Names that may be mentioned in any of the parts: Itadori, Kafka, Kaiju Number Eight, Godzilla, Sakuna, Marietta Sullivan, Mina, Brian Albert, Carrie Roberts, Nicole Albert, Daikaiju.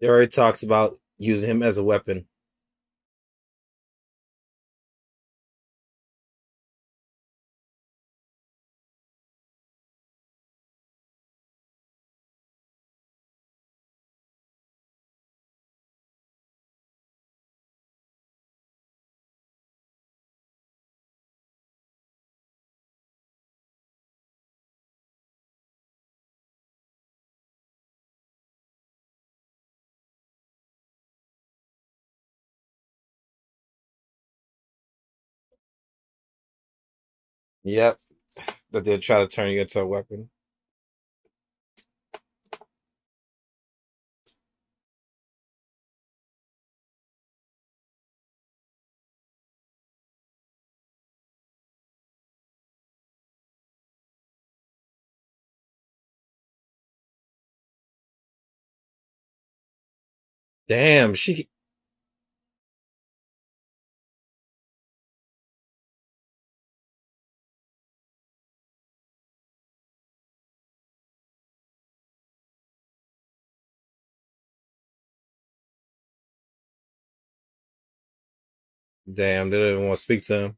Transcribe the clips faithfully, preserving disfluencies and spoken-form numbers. There are talks about using him as a weapon. Yep, that they'll try to turn you into a weapon. Damn, she... Damn, they don't even want to speak to him.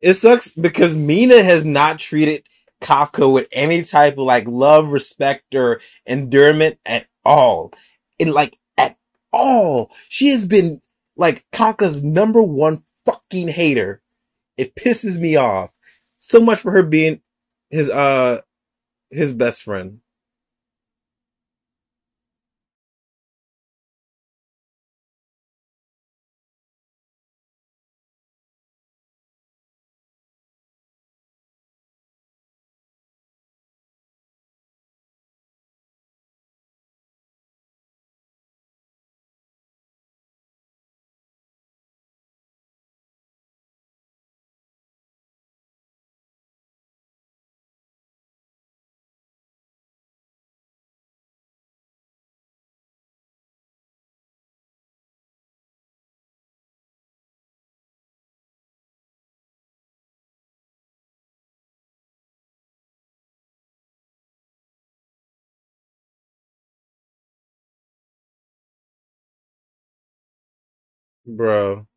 It sucks because Mina has not treated Kafka with any type of like love, respect, or endearment at all. And like at all. She has been like Kafka's number one fucking hater. It pisses me off. So much for her being his uh his best friend. Bro.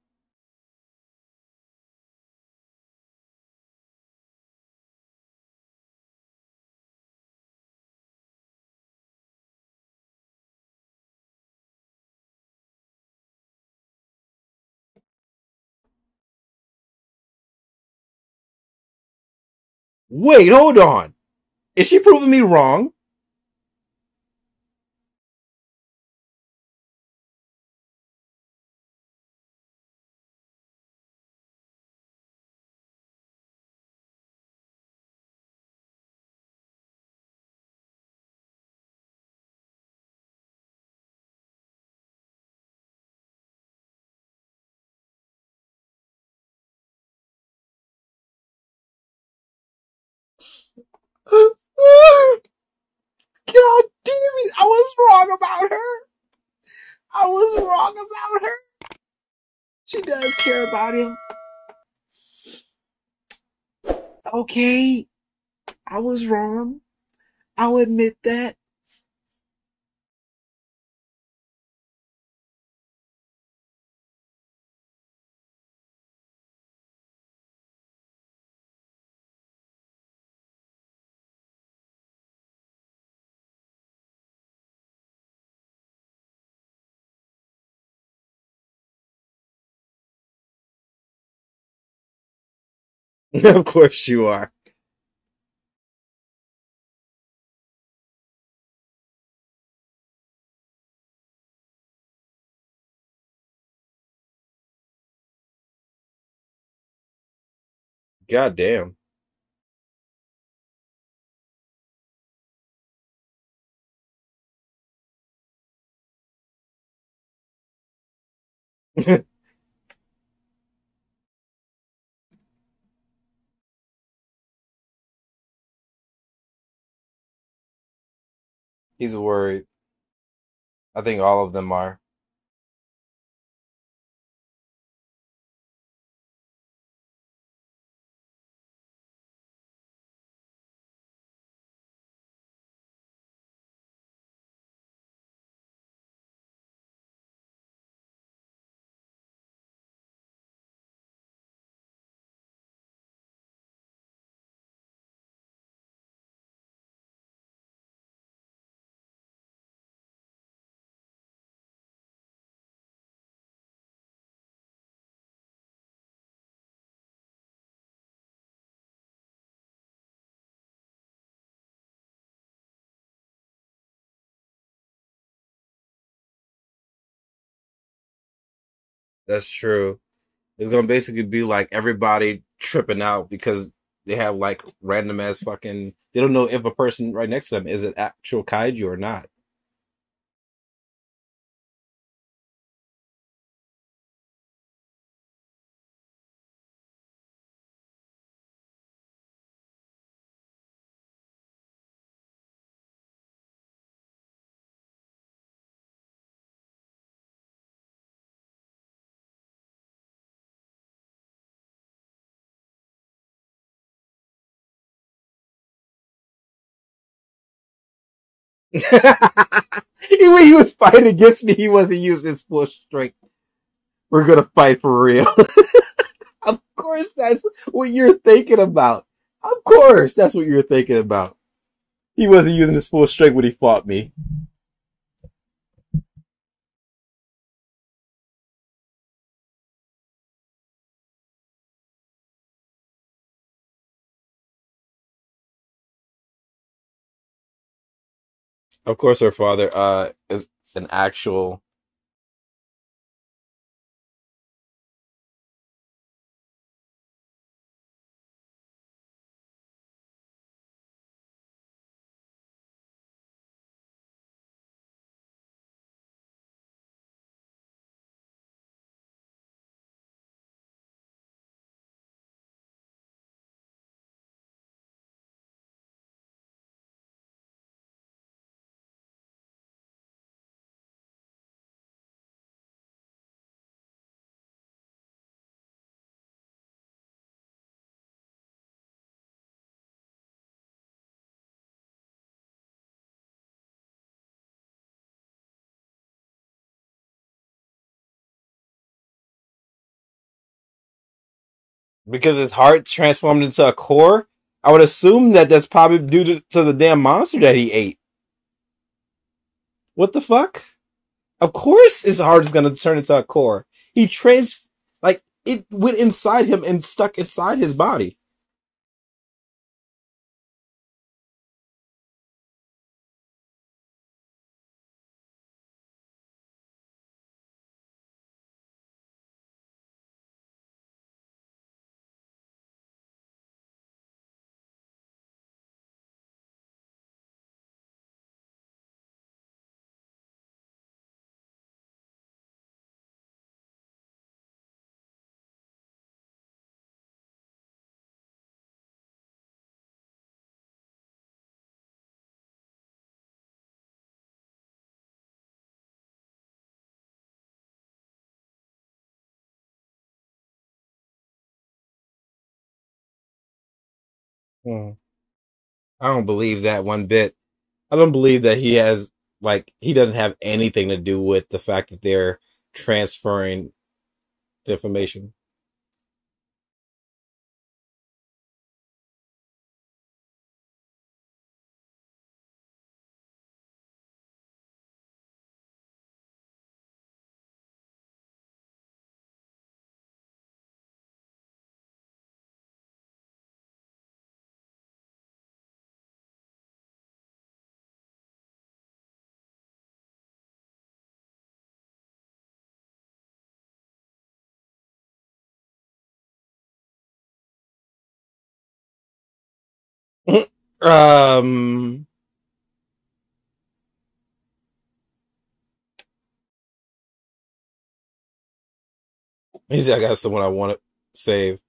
Wait, hold on. Is she proving me wrong? God damn it, I was wrong about her. I was wrong about her. She does care about him. Okay, I was wrong. I'll admit that. Of course you are. God damn. He's worried. I think all of them are. That's true. It's gonna basically be like everybody tripping out because they have like random ass fucking. They don't know if a person right next to them is an actual kaiju or not. When he was fighting against me, he wasn't using his full strength. We're gonna fight for real. Of course, that's what you're thinking about. Of course, that's what you're thinking about. He wasn't using his full strength when he fought me. Of course, her father uh, is an actual. Because his heart transformed into a core? I would assume that that's probably due to, to the damn monster that he ate. What the fuck? Of course his heart is going to turn into a core. He trans... Like, it went inside him and stuck inside his body. Hmm. I don't believe that one bit. I don't believe that he has, like, he doesn't have anything to do with the fact that they're transferring the information. Um, he said, I got someone I want to save.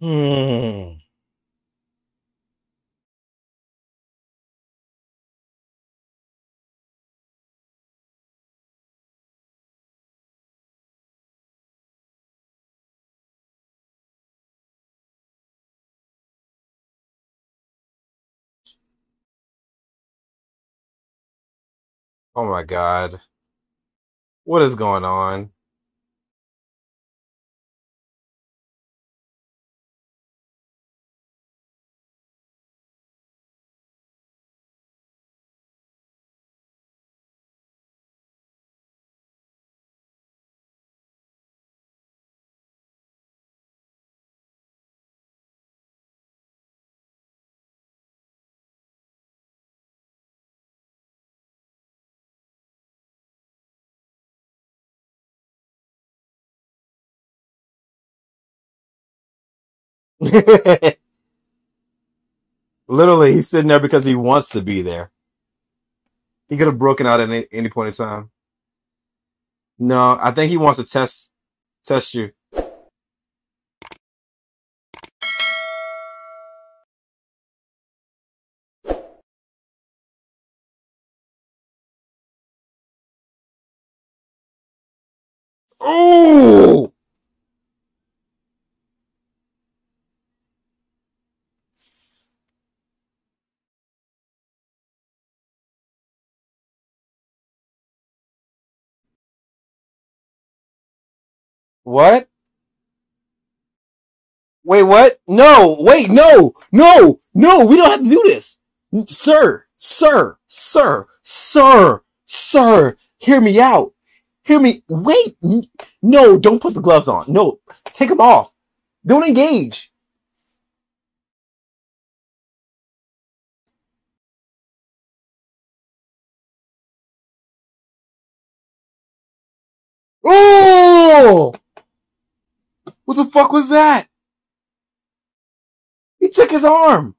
Hmm. Oh my God. What is going on? Literally, he's sitting there because he wants to be there. He could have broken out at any, any point in time. No, I think he wants to test test you. Oh! What? Wait, what? No, wait, no, no, no, we don't have to do this. Sir, sir, sir, sir, sir, hear me out. Hear me. Wait. No, don't put the gloves on. No, take them off. Don't engage. Oh! What the fuck was that? He took his arm.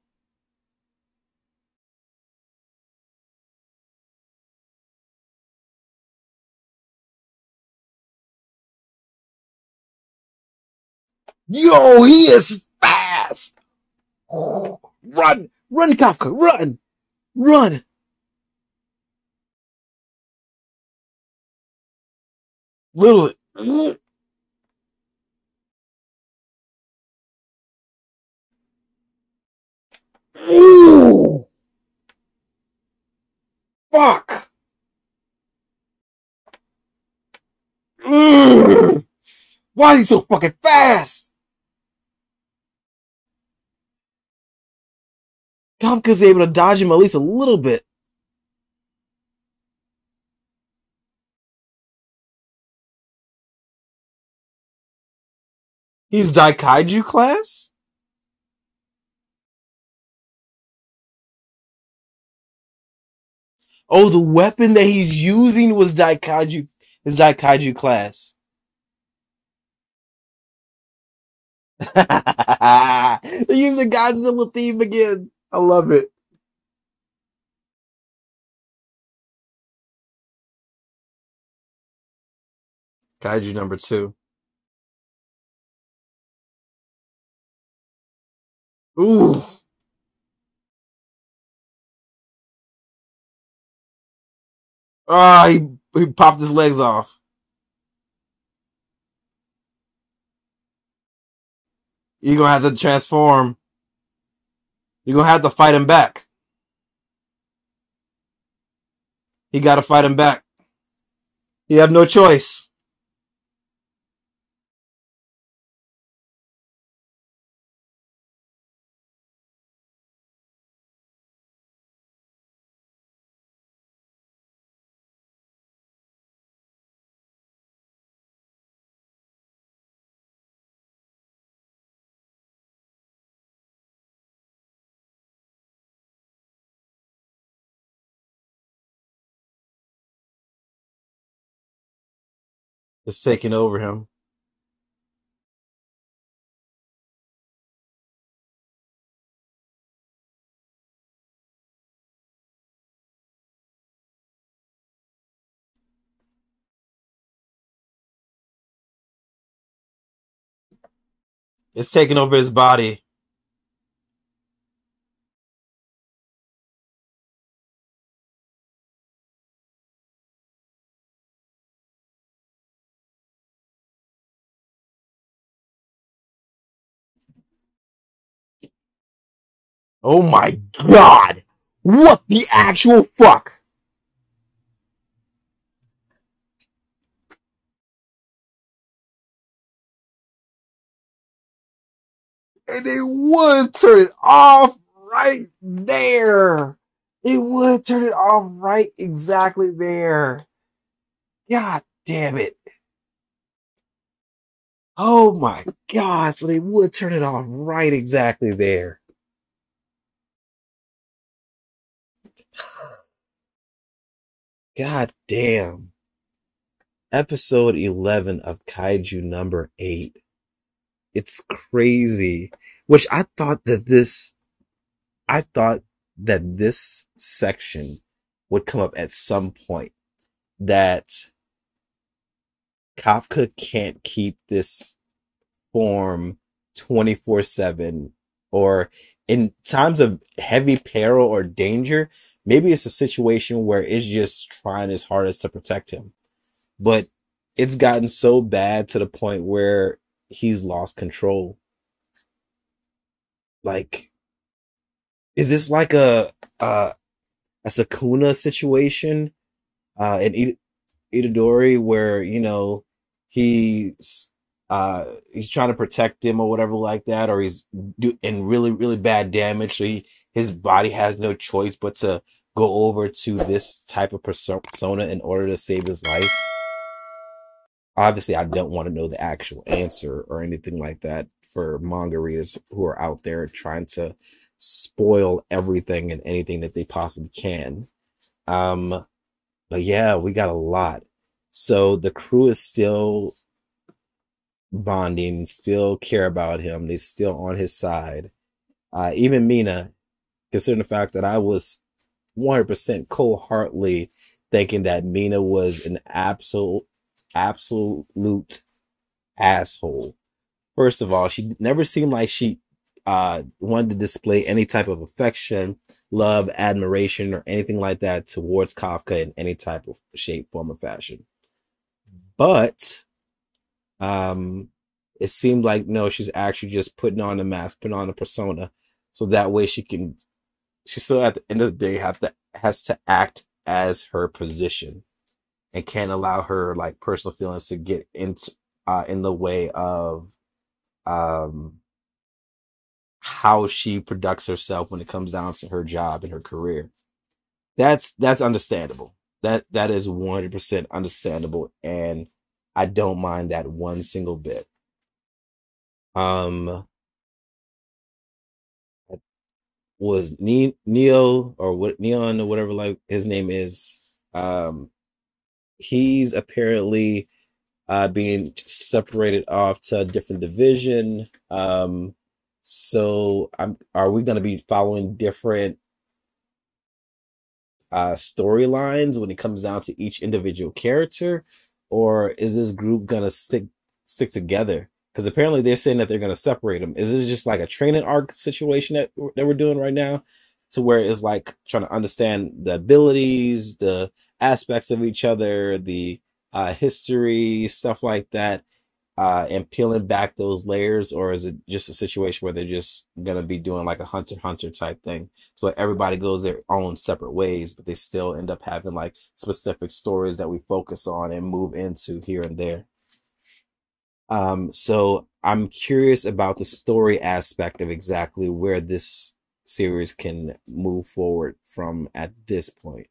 Yo, he is fast. Oh, run, run, Kafka, run, run. Literally. Ooh. Fuck. Ugh. Why is he so fucking fast? Kafka's able to dodge him at least a little bit. He's Daikaiju class? Oh, the weapon that he's using was Daikaiju, is Daikaiju class. They use the Godzilla theme again. I love it. Kaiju number two. Ooh. Ah, he, he popped his legs off. You're gonna have to transform. You're gonna have to fight him back. He gotta fight him back. You have no choice. It's taking over him. It's taking over his body. Oh my god! What the actual fuck? And it would turn it off right there. It would turn it off right exactly there. God damn it. Oh my god, so they would turn it off right exactly there. God damn. Episode eleven of Kaiju Number Eight. It's crazy which I thought that this, I thought that this section would come up at some point, that Kafka can't keep this form twenty-four seven, or in times of heavy peril or danger, maybe it's a situation where it's just trying its hardest to protect him. But it's gotten so bad to the point where he's lost control. Like, is this like a uh, a Sakuna situation uh, in It- Itadori, where, you know, he's uh, he's trying to protect him or whatever like that, or he's do- in really, really bad damage, so he, his body has no choice but to go over to this type of persona in order to save his life? Obviously, I don't want to know the actual answer or anything like that for manga readers who are out there trying to spoil everything and anything that they possibly can. Um, but yeah, we got a lot. So the crew is still bonding, still care about him. They're still on his side. Uh, even Mina, considering the fact that I was one hundred percent cold-heartedly thinking that Mina was an absolute absolute asshole. First of all, she never seemed like she uh wanted to display any type of affection, love, admiration, or anything like that towards Kafka in any type of shape, form, or fashion. But um it seemed like, no, she's actually just putting on a mask, putting on a persona, so that way she can she still at the end of the day have to has to act as her position, and can't allow her like personal feelings to get in uh, in the way of um, how she products herself when it comes down to her job and her career. That's that's understandable. That that is one hundred percent understandable, and I don't mind that one single bit. Um, was ne- Neo or what Neon or whatever like his name is. Um. He's apparently uh, being separated off to a different division. Um, so I'm, are we going to be following different uh, storylines when it comes down to each individual character? Or is this group going to stick stick together? Because apparently they're saying that they're going to separate them. Is this just like a training arc situation that, that we're doing right now? To where it's like trying to understand the abilities, the aspects of each other, the uh, history, stuff like that, uh, and peeling back those layers? Or is it just a situation where they're just going to be doing like a Hunter x Hunter type thing? So everybody goes their own separate ways, but they still end up having like specific stories that we focus on and move into here and there. Um, so I'm curious about the story aspect of exactly where this series can move forward from at this point.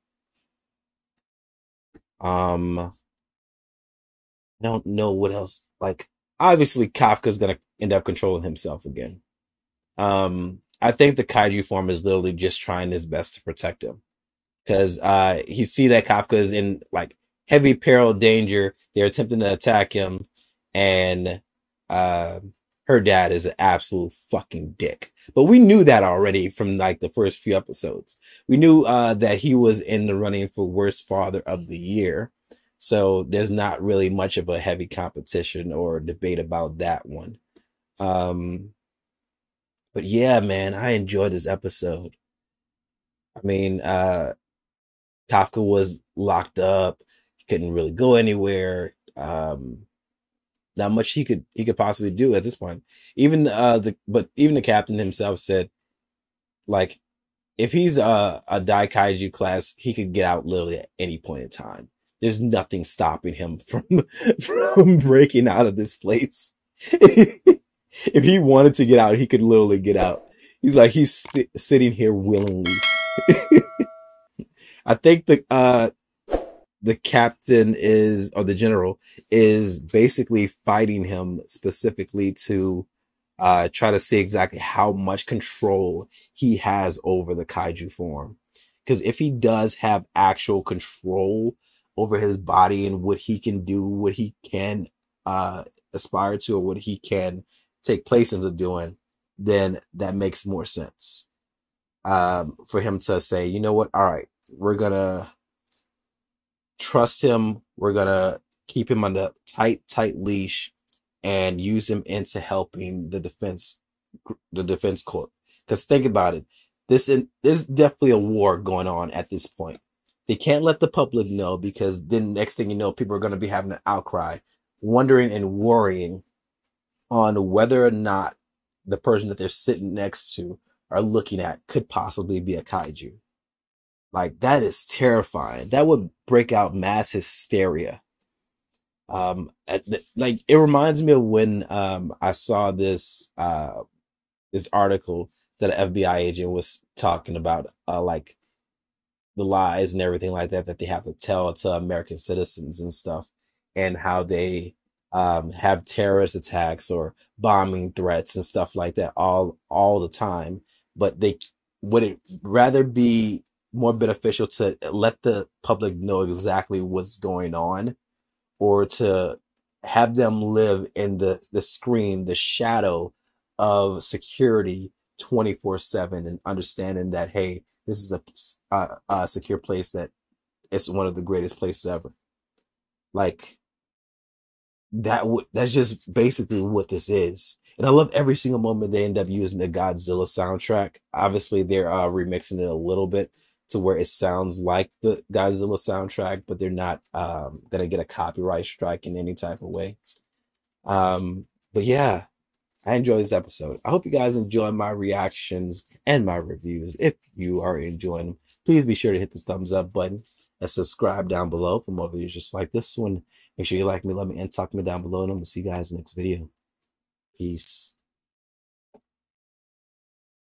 Um, I don't know what else. Like, obviously, Kafka's gonna end up controlling himself again. Um, I think the kaiju form is literally just trying his best to protect him, because uh, he see that Kafka is in like heavy peril, danger. They're attempting to attack him, and uh, her dad is an absolute fucking dick. But we knew that already from like the first few episodes. We knew uh, that he was in the running for worst father of the year. So there's not really much of a heavy competition or debate about that one. Um, but yeah, man, I enjoyed this episode. I mean, uh, Kafka was locked up. He couldn't really go anywhere. Um, Not much he could he could possibly do at this point. Even uh the but even the captain himself said, like, if he's a a Dai Kaiju class, he could get out literally at any point in time. There's nothing stopping him from from breaking out of this place. If he wanted to get out, he could literally get out. He's like he's st- sitting here willingly. I think the uh. The captain is, or the general is basically fighting him specifically to uh, try to see exactly how much control he has over the kaiju form. Because if he does have actual control over his body and what he can do, what he can uh, aspire to, or what he can take place into doing, then that makes more sense um, for him to say, you know what? All right, we're going to trust him. We're going to keep him on the tight, tight leash and use him into helping the defense, the defense corps. Because think about it. This in, there's definitely a war going on at this point. They can't let the public know, because then next thing you know, people are going to be having an outcry, wondering and worrying on whether or not the person that they're sitting next to or looking at could possibly be a kaiju. Like, that is terrifying. That would break out mass hysteria. Um, at the, like, it reminds me of when um, I saw this uh, this article that an F B I agent was talking about, uh, like, the lies and everything like that that they have to tell to American citizens and stuff, and how they um, have terrorist attacks or bombing threats and stuff like that all all the time. But they would it rather be more beneficial to let the public know exactly what's going on, or to have them live in the, the screen, the shadow of security twenty-four seven, and understanding that, hey, this is a, a, a secure place, that it's one of the greatest places ever. Like, that w- that's just basically what this is. And I love every single moment they end up using the Godzilla soundtrack. Obviously, they're uh, remixing it a little bit to where it sounds like the Godzilla soundtrack, but they're not um, going to get a copyright strike in any type of way. Um, but yeah. I enjoyed this episode. I hope you guys enjoy my reactions and my reviews. If you are enjoying them, please be sure to hit the thumbs up button and subscribe down below for more videos just like this one. Make sure you like me, love me, and talk me down below, and I'm going to see you guys in the next video. Peace.